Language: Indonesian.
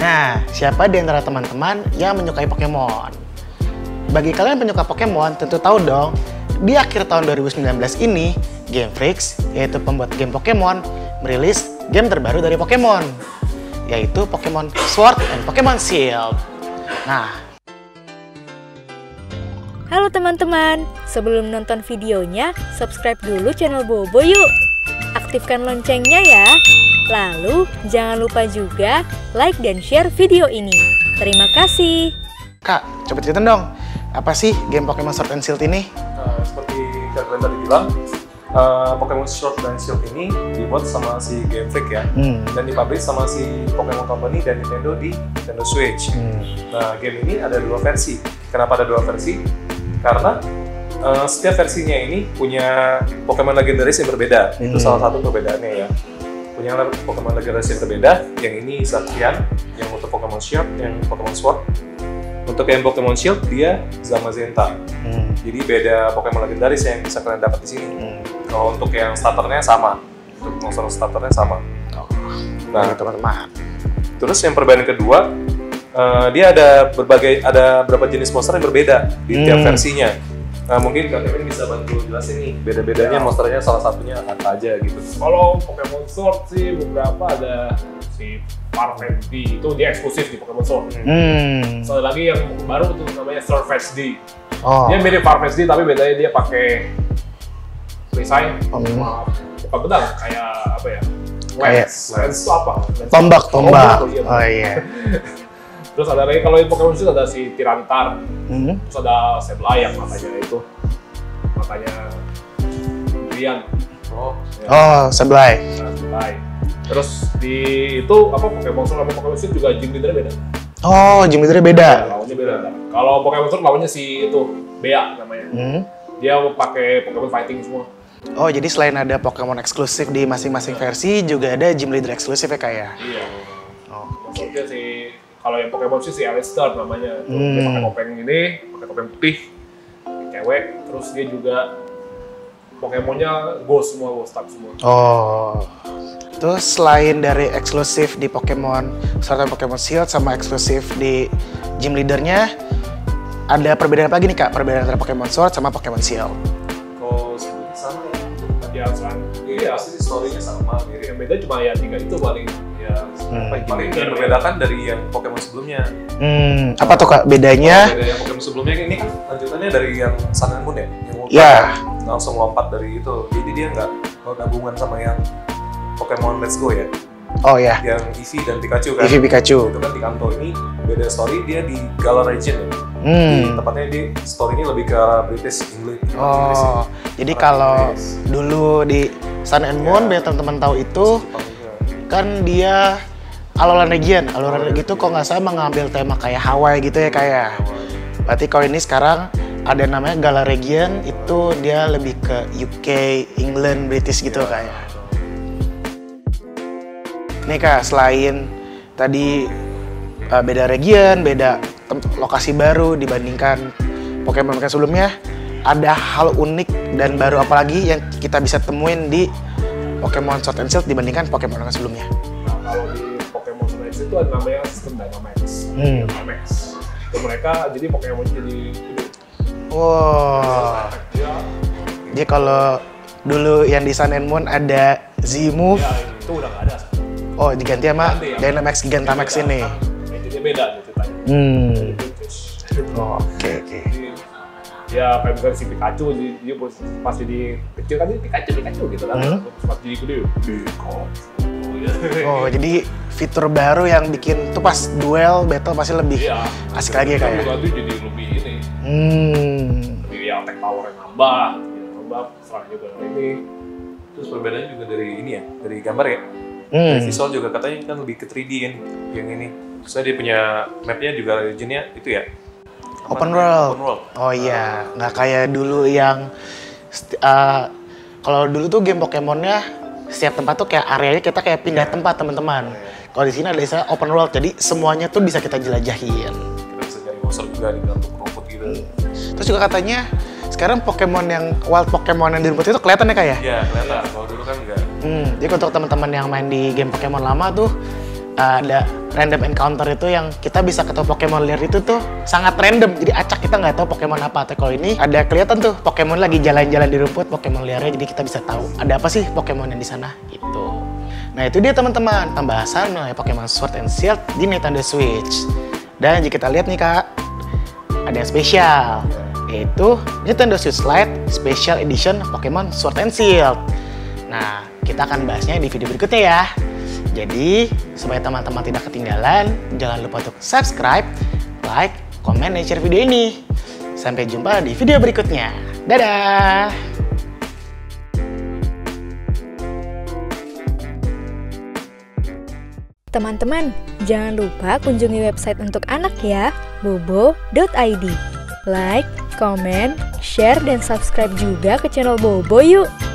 Nah, siapa di antara teman-teman yang menyukai Pokemon? Bagi kalian yang penyuka Pokemon, tentu tahu dong, di akhir tahun 2019 ini, Game Freak, yaitu pembuat game Pokemon, merilis game terbaru dari Pokemon, yaitu Pokemon Sword and Pokemon Shield. Nah, halo teman-teman, sebelum nonton videonya, subscribe dulu channel Bobo yuk. Aktifkan loncengnya ya. Lalu, jangan lupa juga like dan share video ini. Terima kasih. Kak, coba ceritain dong, apa sih game Pokemon Sword and Shield ini? Seperti kalian tadi bilang, Pokemon Sword and Shield ini dibuat sama si Game Freak ya. Dan dipublish sama si Pokemon Company dan Nintendo di Nintendo Switch. Nah, game ini ada dua versi. Kenapa ada dua versi? Karena setiap versinya ini punya Pokemon legendaris yang berbeda. Itu salah satu perbedaannya ya. Punya Pokemon legendaris yang berbeda. Yang ini Zacian, yang untuk Pokemon Shield, yang Pokemon Sword. Untuk yang Pokemon Shield dia Zamazenta. Jadi beda Pokemon legendaris yang bisa kalian dapat di sini. Kalau untuk yang starternya sama, untuk monster starternya sama. Nah teman-teman. Terus yang perbedaan kedua. Dia ada beberapa jenis monster yang berbeda di tiap versinya. Nah, mungkin Kak Kevin bisa bantu jelasin nih beda-bedanya monsternya, salah satunya apa aja gitu. Kalau Pokemon Sword sih beberapa ada si Perfect D, itu dia eksklusif di Pokemon Sword. Soal lagi yang baru itu namanya Surface D. Dia mirip Perfect D tapi bedanya dia pakai perisai, apa pedang kayak apa ya? Lens itu apa? Tombak. Oh iya. Terus ada lagi, kalau di Pokemon Sword ada si Tirantar, terus ada Sebley yang matanya itu, matanya durian. Sebley. Terus di itu apa Pokemon Sword sama Pokemon Shield juga gym leader beda. Gym leader beda. Lawannya beda. Kalau Pokemon Sword lawannya si itu Bea namanya. Dia pakai Pokemon fighting semua. Jadi selain ada Pokemon eksklusif di masing-masing versi, juga ada gym leader eksklusif ya kak ya? Iya. Maksudnya si kalau yang Pokemon sih si Alistar namanya, tuh dia pakai topeng ini, pakai topeng putih, cewek, terus dia juga Pokemonnya ghost semua, ghost type semua. Terus selain dari eksklusif di Pokemon Sword and Pokemon Shield sama eksklusif di gym leadernya, ada perbedaan apa lagi nih kak? Perbedaan antara Pokemon Sword sama Pokemon Shield? Sebenarnya sama ya, pasti story-nya sama, yang beda cuma ya tiga itu paling. Paling dibedakan dari yang Pokemon sebelumnya. Apa tuh kak bedanya? Beda yang Pokemon sebelumnya ini kan lanjutannya dari yang Sun and Moon ya? Langsung lompat dari itu. Jadi dia nggak gabungan sama yang Pokemon Let's Go ya? Yang Eevee dan Pikachu kan? Eevee Pikachu. Itu kan di Kanto ini beda story, dia di Galar Region ya? Tempatnya di story-nya lebih ke British English. Jadi kalau dulu di Sun and Moon, biar teman-teman tahu itu kan dia Alolan Region, Alolan gitu kok nggak salah mengambil tema kayak Hawaii gitu ya kayak. Berarti kalau ini sekarang ada namanya Galar Region, itu dia lebih ke UK, England, British gitu kayak. Nih kak, selain tadi beda region, beda lokasi baru dibandingkan Pokemon sebelumnya, ada hal unik dan baru apa lagi yang kita bisa temuin di Pokemon Sword and Shield dibandingkan Pokemon yang sebelumnya? Nah, kalau di Pokemon Sword and Shield itu ada namanya sistem Dynamax. Itu mereka jadi Pokemon jadi hidup. Jadi kalau dulu yang di Sun and Moon ada Z-move. Ya, itu udah nggak ada. Diganti sama Dynamax Gigantamax ini. Jadi beda ceritanya. Oke. Ya kayak bukan si Pikachu, dia pas jadi kecil kan Pikachu gitu kan, pas jadi gede jadi fitur baru yang bikin tuh pas duel battle pasti lebih asik lagi ya kayak. Pikachu jadi lebih ini, lebih yang attack power yang nambah, serang juga ini. Terus perbedaannya juga dari ini ya, dari gambar ya, dari visual juga katanya kan lebih ke 3D kan yang ini. Terus dia punya mapnya juga regionnya itu ya. Open world. Nggak kayak dulu yang kalau dulu tuh game Pokemonnya setiap tempat tuh kayak areanya kita kayak pindah tempat teman-teman. Kalau di sini ada istilah open world, jadi semuanya tuh bisa kita jelajahin. Kita bisa cari monster juga di dalam rumput gitu. Terus juga katanya sekarang Pokemon yang wild Pokemon yang di rumput itu kelihatan ya kayak? Iya kelihatan. Kalau dulu kan enggak. Jadi untuk teman-teman yang main di game Pokemon lama tuh ada random encounter itu yang kita bisa ketemu Pokemon liar itu tuh sangat random, jadi acak, kita nggak tahu Pokemon apa. Tapi kalau ini ada kelihatan tuh Pokemon lagi jalan-jalan di rumput, Pokemon liarnya, jadi kita bisa tahu ada apa sih Pokemon yang di sana gitu. Nah itu dia teman-teman pembahasan mengenai Pokemon Sword and Shield di Nintendo Switch. Dan jika kita lihat nih kak, ada yang spesial, yaitu Nintendo Switch Lite Special Edition Pokemon Sword and Shield. Nah kita akan bahasnya di video berikutnya ya. Jadi, supaya teman-teman tidak ketinggalan, jangan lupa untuk subscribe, like, komen, dan share video ini. Sampai jumpa di video berikutnya. Dadah! Teman-teman, jangan lupa kunjungi website untuk anak ya, bobo.id. Like, komen, share, dan subscribe juga ke channel Bobo yuk!